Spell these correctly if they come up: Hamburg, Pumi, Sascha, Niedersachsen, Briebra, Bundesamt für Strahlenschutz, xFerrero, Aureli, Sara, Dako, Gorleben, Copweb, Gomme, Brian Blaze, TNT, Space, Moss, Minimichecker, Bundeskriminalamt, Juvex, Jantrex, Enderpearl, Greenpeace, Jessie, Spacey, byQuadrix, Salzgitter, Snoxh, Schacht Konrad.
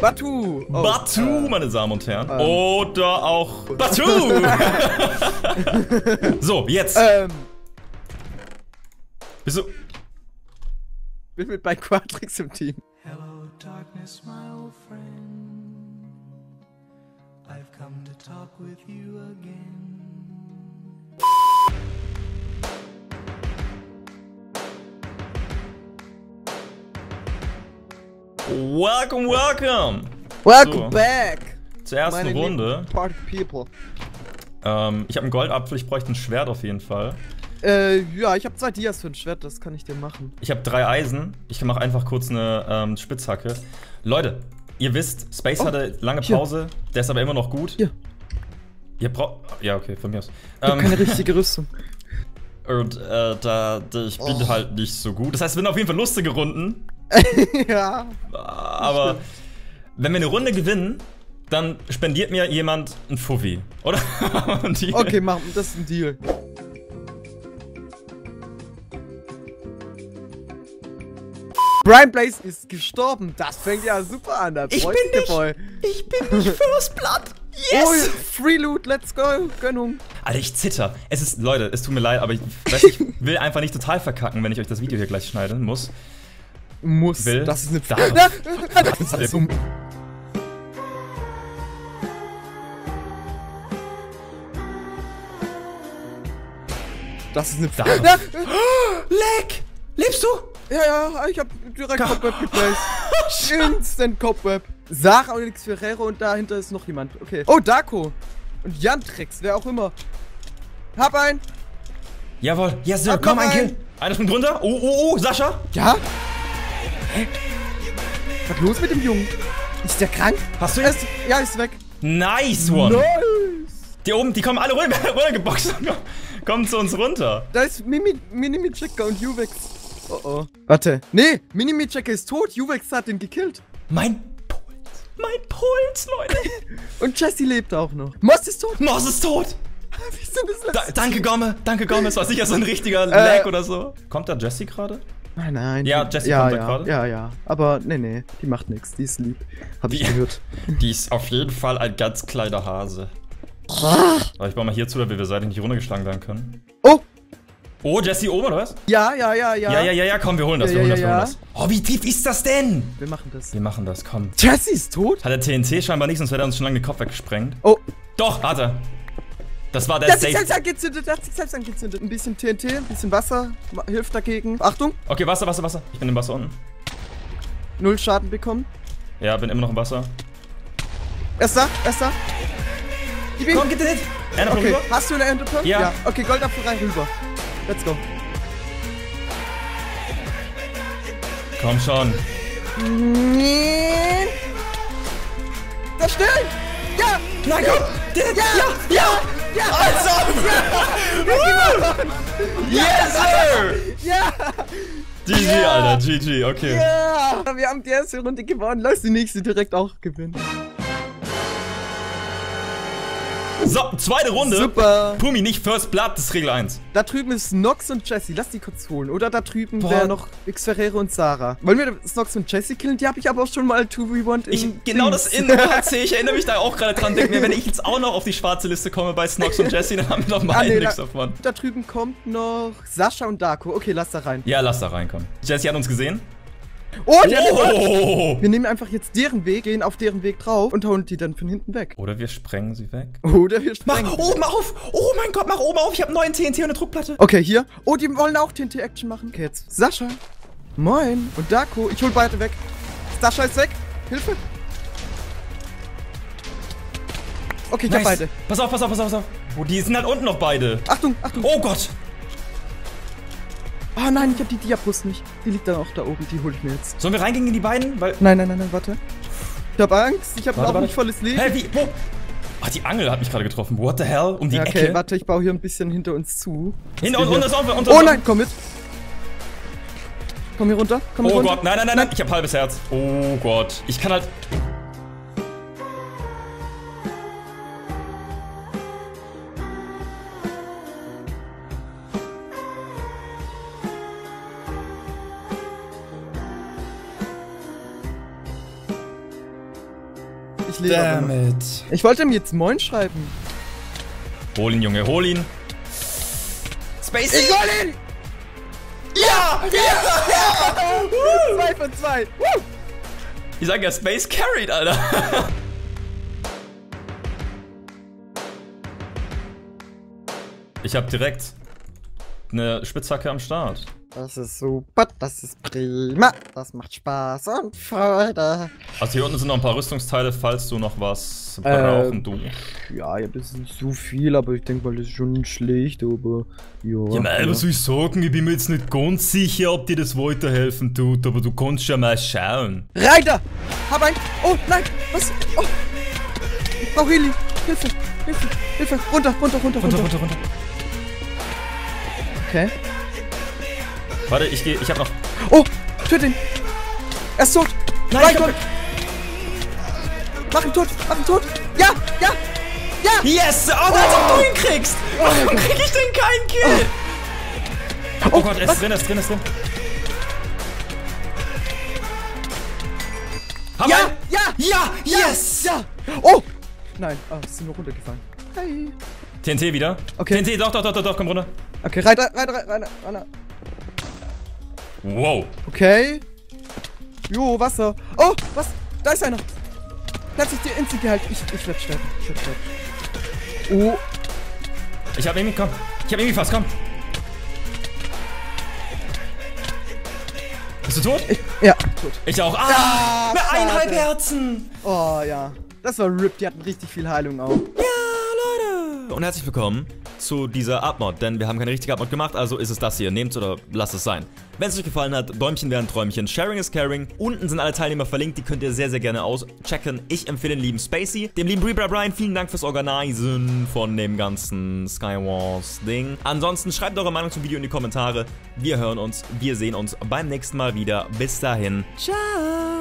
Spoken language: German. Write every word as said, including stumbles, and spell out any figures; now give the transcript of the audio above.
Batu! Oh. Batu, meine Damen und Herren. Ähm. Oder auch Batu! So, jetzt. Ähm. Bist du... Ich bin mit byQuadrix im Team. Hello, darkness, my old friend. I've come to talk with you again. Welcome, welcome! Welcome so, back! Zur ersten meine Runde. Party people. Ähm, ich habe einen Goldapfel, ich bräuchte ein Schwert auf jeden Fall. Äh, ja, ich habe zwei Dias für ein Schwert, das kann ich dir machen. Ich habe drei Eisen, ich mache einfach kurz eine ähm, Spitzhacke. Leute, ihr wisst, Space oh, hatte lange Pause, hier. Der ist aber immer noch gut. Ja. Ihr braucht. Ja, okay, von mir aus. Ich ähm, keine richtige Rüstung. Und äh, da, ich bin oh. halt nicht so gut. Das heißt, wir sind auf jeden Fall lustige Runden. Ja. Aber wenn wir eine Runde gewinnen, dann spendiert mir jemand einen Fuffi, oder? Okay, mach, das ist ein Deal. Brian Blaze ist gestorben. Das fängt ja super an. Da ich, bin nicht, voll. ich bin nicht First Blood. Yes! Oh, Free Loot, let's go, Gönnung. Alter, ich zitter. Es ist, Leute, es tut mir leid, aber ich, weiß, ich will einfach nicht total verkacken, wenn ich euch das Video hier gleich schneiden muss. Muss. Will. Das ist eine Frage. Das ist alles um. Das ist eine Frage. Leck! Lebst du? Ja, ja, ich hab direkt Ka Copweb geplaced. Instant Copweb. Sara und xFerrero und dahinter ist noch jemand. Okay. Oh, Dako. Und Jantrex, wer auch immer. Hab einen. Jawohl. Ja, yes, komm, ein Kill. Einer von drunter. Oh, oh, oh, Sascha. Ja? Hä? Was los mit dem Jungen? Ist der krank? Hast du ihn? Ist, ja, ist weg. Nice one. Nice. Die oben, die kommen alle runter, runtergeboxt. Kommen zu uns runter. Da ist Minimichecker und Juvex. Oh, oh. Warte. Nee, Minimichecker ist tot. Juvex hat ihn gekillt. Mein Puls. Mein Puls, Leute. Und Jessie lebt auch noch. Moss ist tot. Moss ist tot. Wie sind das da, danke, Gomme. Danke, Gomme. Es war sicher so ein richtiger äh, Lag oder so. Kommt da Jessie gerade? Nein, nein. Ja, Jessie ja, kommt ja, da gerade. Ja, ja. Aber nee, nee. Die macht nichts. Die ist lieb. Hab die, ich gehört. Die ist auf jeden Fall ein ganz kleiner Hase. Aber ich baue mal hier zu, damit wir seitdem nicht runtergeschlagen werden können. Oh! Oh, Jessie oben, oder was? Ja, ja, ja, ja. Ja, ja, ja, ja. Komm, wir holen das. Ja, wir holen ja, das, wir ja. holen das. Oh, wie tief ist das denn? Wir machen das. Wir machen das, komm. Jessie ist tot? Hat der T N T scheinbar nicht, sonst hätte er uns schon lange den Kopf weggesprengt. Oh. Doch, hat er. Das war der Safe. Das hat sich angezündet, das hat sich selbst angezündet. Ein bisschen T N T, ein bisschen Wasser, hilft dagegen. Achtung. Okay, Wasser, Wasser, Wasser. Ich bin im Wasser unten. Null Schaden bekommen. Ja, bin immer noch im Wasser. Erster, erster. Ich bin... Komm, gib den Hit. Enderpearl okay. rüber. Hast du eine Enderpearl? Ja. ja. Okay, Goldapfel rein, rüber. Let's go. Komm schon. Das stimmt. Ja. Nein, komm. Ja, ja, ja. ja. Ja! Also! Ja! Yes, sir! Ja! G G, ja. Alter, G G, okay. Ja! Wir haben die erste Runde gewonnen, lass die nächste direkt auch gewinnen. So, zweite Runde. Super. Pumi, nicht First Blood, das ist Regel eins. Da drüben ist Snoxh und Jessie, lass die kurz holen. Oder da drüben wäre noch xFerrero und Sara. Wollen wir Snoxh und Jessie killen? Die habe ich aber auch schon mal zwei gegen eins in ich, Genau Dings. Das in O H C, ich erinnere mich da auch gerade dran. Denke mir, wenn ich jetzt auch noch auf die schwarze Liste komme bei Snoxh und Jessie, dann haben wir noch mal ah, einen nee, nix davon. Da drüben kommt noch Sascha und Dako. Okay, lass da rein. Ja, lass da reinkommen. Jessie hat uns gesehen. Oh, die oh. Wir nehmen einfach jetzt deren Weg, gehen auf deren Weg drauf und hauen die dann von hinten weg. Oder wir sprengen sie weg. Oder wir sprengen Mach oben auf! Oh mein Gott, mach oben auf! Ich habe einen neuen T N T und eine Druckplatte. Okay, hier. Oh, die wollen auch T N T-Action machen. Okay, jetzt. Sascha. Moin. Und Dako. Ich hol beide weg. Sascha ist weg. Hilfe. Okay, ich nice. hab beide. Pass auf, pass auf, pass auf, pass auf. Oh, die sind halt unten noch beide. Achtung, Achtung. Oh Gott. Oh nein, ich hab die Diabrust nicht. Die liegt dann auch da oben, die hol ich mir jetzt. Sollen wir reingehen in die beiden? Weil nein, nein, nein, nein, warte. Ich hab Angst, ich hab warte, auch warte. nicht volles Leben. Hä, wie? Wo? Ach, die Angel hat mich gerade getroffen. What the hell? Um die ja, okay, Ecke. Okay, warte, ich baue hier ein bisschen hinter uns zu. Hinter uns, unter uns, unter uns. Oh nein, komm mit. Komm hier runter, komm hier oh runter. Oh Gott, nein, nein, nein, nein, ich hab halbes Herz. Oh Gott, ich kann halt... Ich lebe. Damn it. Ich wollte ihm jetzt Moin schreiben. Hol ihn, Junge, hol ihn. Spacey! Ich hol ihn! Ja! Ja! Ja! Ja! zwei von zwei. Woo! Ich sag ja, Space carried, Alter. Ich hab direkt eine Spitzhacke am Start. Das ist super, das ist prima, das macht Spaß und Freude. Also hier unten sind noch ein paar Rüstungsteile, falls du noch was brauchen, ähm, du. Ja, ja, das ist nicht so viel, aber ich denke mal, das ist schon schlecht, aber ja. Ja, nein, was soll ich sagen? Ich bin mir jetzt nicht ganz sicher, ob dir das weiterhelfen tut, aber du kannst ja mal schauen. Reiter! Hab ein... Oh, nein! Was? Oh! Aureli! Hilfe! Hilfe! Hilfe! Runter, runter, runter, runter! Runter, runter, runter! Okay. Warte, ich gehe, ich hab noch... Oh, töte ihn! Er ist tot! Nein, Nein tot! Mach ihn tot! Mach ihn tot! Ja! Ja! Ja! Yes! Oh, oh. Als ob du ihn kriegst! Warum oh. krieg ich denn keinen Kill? Oh, oh, oh Gott, er ist drin, er ist drin, er ist drin! Hab ja! Einen. Ja! Ja! Yes! Ja! Oh! Nein, ah, oh, sind nur runtergefallen. Hey! T N T wieder? Okay. T N T, doch, doch, doch, doch, doch, komm runter! Okay, Reiter, Reiter, Reiter, Reiter! Wow. Okay. Jo, Wasser. Oh, was? Da ist einer. Lass dich dir instant gehalten. Ich, ich werde sterben. Ich werde sterben. Oh. Ich hab irgendwie, komm. Ich hab irgendwie fast, komm. Bist du tot? Ich, ja, tot. Ich auch. Ah, ja, eineinhalb Herzen. Oh, ja. Das war R I P. Die hatten richtig viel Heilung auch. Ja, Leute. Und herzlich willkommen zu dieser Abmod, denn wir haben keine richtige Abmod gemacht, also ist es das hier. Nehmt's oder lasst es sein. Wenn es euch gefallen hat, Däumchen wären Träumchen, Sharing is Caring. Unten sind alle Teilnehmer verlinkt, die könnt ihr sehr, sehr gerne auschecken. Ich empfehle den lieben Spacey, dem lieben Briebra Brian, vielen Dank fürs Organisen von dem ganzen Skywars-Ding. Ansonsten schreibt eure Meinung zum Video in die Kommentare. Wir hören uns, wir sehen uns beim nächsten Mal wieder. Bis dahin. Ciao!